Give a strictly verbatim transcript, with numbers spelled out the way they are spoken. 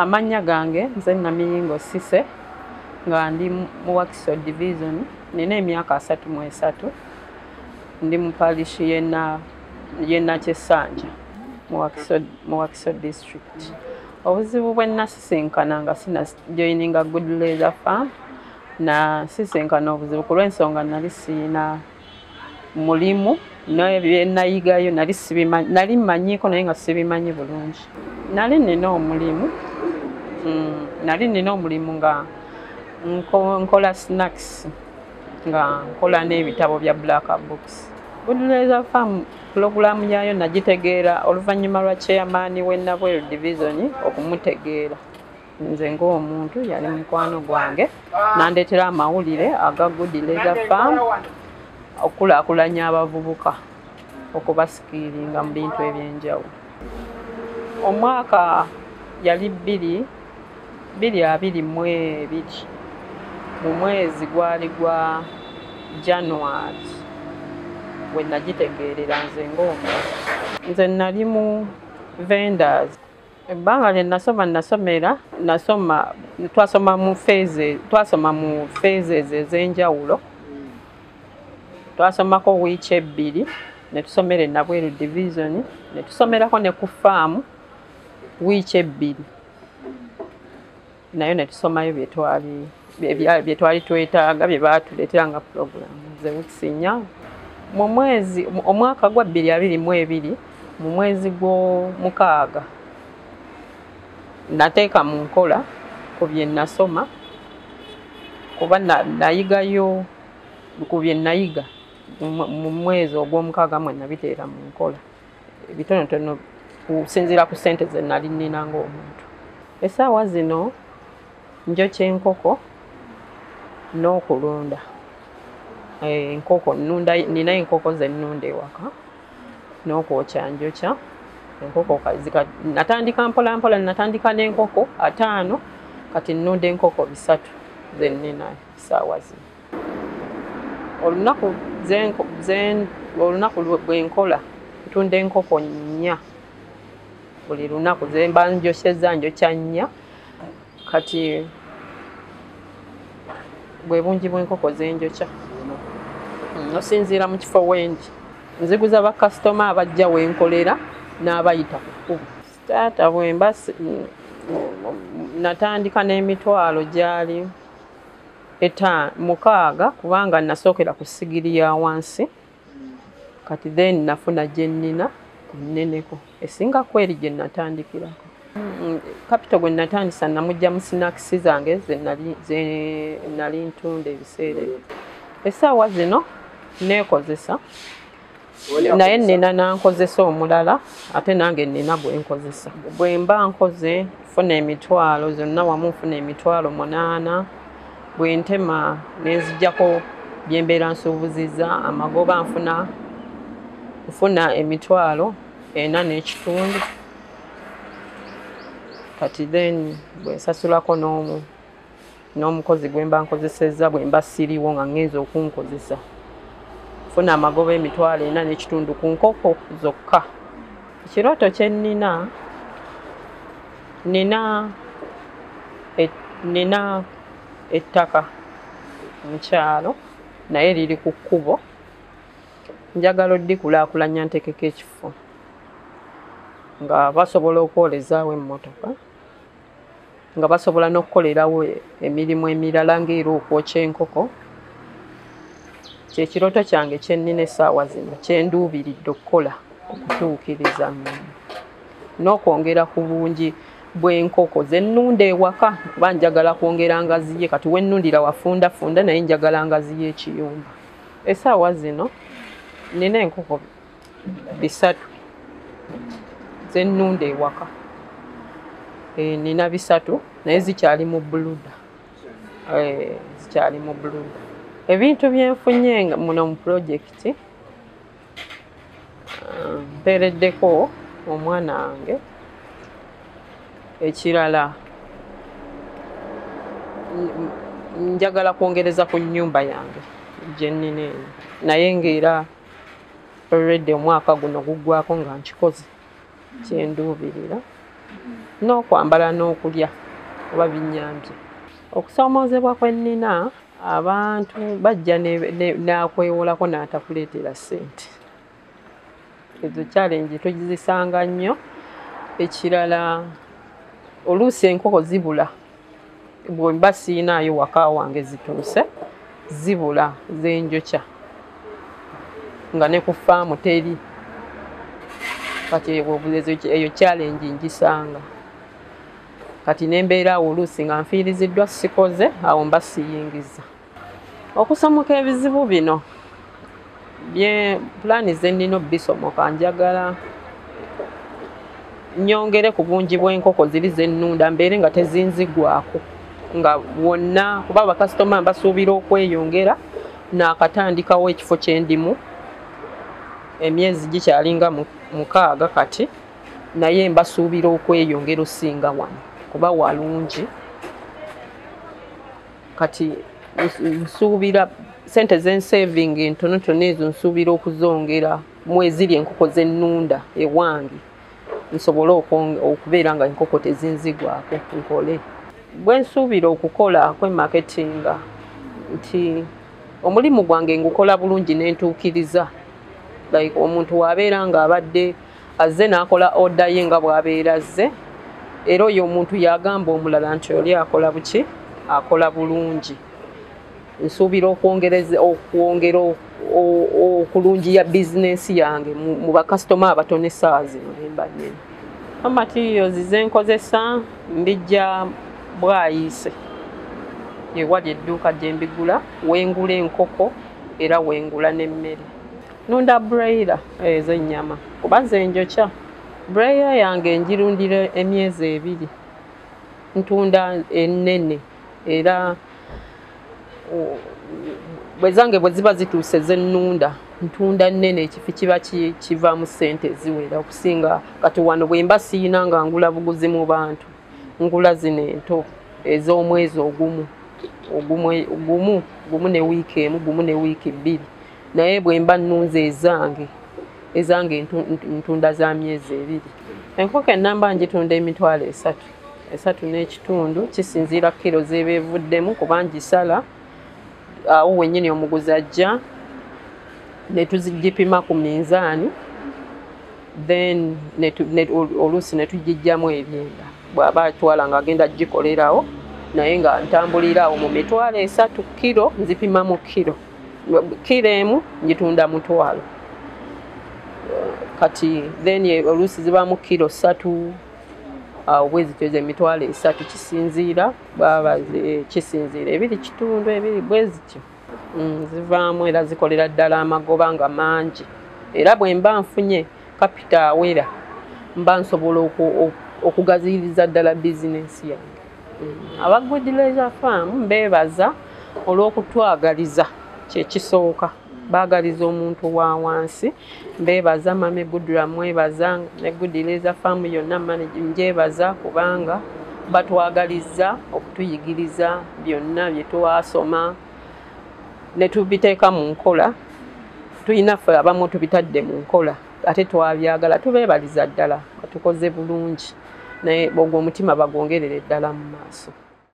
Amanya gange, mzena mingo sise, nga ndi mu Wakiso division, nina emyaka asatu mu esatu, ndi mpalishi yena, yena Kyesanja, mu Wakiso, mu Wakiso district. Obuzibu bwe nasisenkana nga sina joininga Gudie Leisure Farm, na sisenkana obuzibu kulw'ensonga nali sina mulimu, naye bye nayigayo nali sibimanyi, nali manyiko naye nga sibimanyi bulungi. Nali nina omulimu, mm, nali nina omulimu nga nkola snacks, nga nkola n'ebitabo bya black books. Gudie Leisure Farm programu yayo nagitegeera oluvannyuma lwa chairman w'Ennabweru division okumutegeera. Nze ng'omuntu yali mukwano gwange nandeetera amawulire aga Gudie Leisure Farm okulaakulanya abavubuka okubasikiiringa mu bintu eby'enjawulo. Omwaka yali bbiri, bbiri abiri mu ebiri, mu mwezi gwali gwa January, we nagitegeerera nze ng'omuntu. Nze nali mu vendors. Ebbanga lye nasoma nasomera, nasoma, twasoma mu phases, twasoma mu phases ez'enjawulo. Twasomako wiiki ebbiri, ne tusomera Ennabweru division, ne tusomerako ne ku farm wiiki ebbiri. Nayo ne tusomayo bye twali bye twali twetaaga bye baatuleetera nga pulogulaamu ze wikisinya. Mu mwezi omwaka gwa bbiri abiri mu ebiri, mu mwezi gwo mukaaga, nateeka mu nkola ku bye nasoma kuba nayigayo ku bye nayiga. Mu mwezi ogw'omukaaga mwe nabiteera mu nkola ebitonotono kusinziira ku ssente ze nali nnina ng'omuntu. Essaawa zino njokya enkoko n'okulunda. Enkoko nnunda, nina enkoko ze nnunda ewaka n'okwokya njokya. Enkoko natandika mpola mpola, natandika n'enkoko ataano, kati nnunda enkoko bisatu ze nnina essaawa zino. Olunaku zenko zen olunaku lw'enkola tunde enkoko nnya, buli lunaku zemba njosheza njokya nnya, kati bwe bungi bw'enkoko zenjokya nosinziira mu kifo wendi. Nziguza bakasitoma abajja wenkolera n'abayita ku kkubo. Taata bwemba natandika n'emitwalo gyali Eta mukaaga kubanga nasookera ku sigiri ya wansi, kati then nafuna gye nnina nneneko esinga kweri gye natandikirako. Kapito gwe natandisa namugya mu snacks zange ze nali ntunda ebiseera ebyo. Essaawa zino neekozesa, naye nnina nankozesa omulala, ate nange nnina gwe nkozesa. Bwe mba nkoze nfuna emitwalo zonna wamu nfuna emitwalo munaana. Bwe ntema nenzijjako bye mbeera nsuubuziza amagoba nfuna nfuna emitwalo ena n'ekitundu, kati then bwe nsasulako n'omukozi gwe mba nkozesezza bwe mba siriwo nga ngenza okunkozesa nfuna amagoba emitwalo ena n'ekitundu ku nkoko zokka. Ekirooto kye nnina nina nina ettaka mu kyalo naye liri ku kkubo, njagala oddikulaakulanya ntekeko ekifo nga basobola okwolezaawo emmotoka, nga basobola n'okukolerawo emirimu emirala ng'era okwokya enkoko. Kyekirooto kyange kye nnina essaawa zino, kye nduubiridde okukola okutuukiriza n'okwongera ku bungi bw'enkoko ze nnunda ewaka, kuba njagala kwongera ngaziye, kati we nnundira wafundafunda naye njagala ngaziye ekiyumba. Essaawa zino nina enkoko bisatu ze nnunda ewaka, e, nina bisatu naye zikyali mu buluda, e, zikyali mu buluda. Ebintu byenfunye muno mu pulojekiti, mpeereddeko omwana wange. Ekirala njagala kwongereza ku nnyumba yange gye nnina eno, naye ng'era olwedde omwaka guno guggwako nga nkikoze kye nduubirira. no kwambala n'okulya oba binnyambye. Okusomoozebwa kwe nnina abantu bajja n'akwewoolako n'atakuleetera ssente. Ezo challenge tugizisanga nnyo. Ekirala oluusi enkoko zibula bwe mba siinaayo waka wange zituuse zibula z'enjokya nga ne ku faamu teri. Kati eyo challenge ngisanga. Kati n'embeera oluusi nga nfiiriziddwa sikoze awo mba siyingiza. Okusomoka ebizibu bino bye plani ze nnina bisomoka njagala nyongere ku bungi bw'enkoko ziri ze nnunda mbeere nga tezinzigwako nga wonna kuba abakasitoma basuubira okweyongera n'akatandikawo ekifo kyendimu emyezi gikyalinga mukaaga kati naye mbasuubira okweyongera osinga wano kuba walungi kati nsuubira sente zen saving ntono tono ezo nsuubira okuzongera mweziri enkoko z'ennunda ewange nsobola okubeera nga enkoko tezinzigwako nkole. Bwe nsuubira okukola kwemaketinga nti omulimu gwange ngukola bulungi n'entuukiriza. Like omuntu wabeera ng'abadde azze n'akola oda ye nga bw'abeera azze era oyo omuntu yagamba omulala nti oli akola buki akola bulungi. Nsuubira okwongereza okwongera okulungi ya bizinensi yange mu bakasitoma abatonesa zino emba nnene. Amatiyo zizenkozesa mbijja bwayise. Ewali edduuka gye mbigula wengula enkoko era wengula n'emmere. Nunda brayira ez'ennyama kuba nze njokya. Brayira yange njirundira emyezi ebiri. Ntunda ennene era bwezange bwe ziba zituuse z'ennunda ntunda nnene ekifi kiba kivaamu ssente ziwera okusinga kati wano bwe mba siyina nga ngula buguzi mu bantu ngula zino ento ez'omwezi ogumu ogumu gumu ne wiiki emu gumu ne wiiki bbiri naye bwe mba nnunze ezange ezange ntunda za myezi ebiri. Enkoko ennamba ngitunda emitwalo esatu esatu n'ekitundu kisinziira kiro z'eba evuddemu kubanga gisala awo wennyini omuguzi ajja ne tuzigipima ku minzaani then oluusi ne tugijjamu ebyenda bw'aba atwala ng'agenda gikolerawo naye nga ntambuliraawo mu mitwalo esatu kiro nzipimamu kiro kiro emu ngitunda mutwalo kati then oluusi zibaamu kiro ssatu awo bwe zityo emitwalo esatu kisinziira baba kisinziira ebiri kitundu ebiri bwe zityo zivaamu era zikolera ddala amagoba nga mangi era bwe mba nfunye kapita awera mba nsobola okugaziyiriza ddala bizinensi yange. Aba Gudie Leisure Farm mbeebaza olw'okutwagaliza kyekisooka baagaliza omuntu wa wansi mbeebaza mame Gudra mwebaza ne Gudie Leisure Farm yonna mbeebaza kubanga batwagaliza okutuyigiriza byonna bye twasoma ne tubiteeka mu nkola tulina ffe abamu tubitadde mu nkola ate twabyagala tubeebaliza ddala batukoze bulungi naye bw'ogwo omutima bagwongerere ddala mu maaso.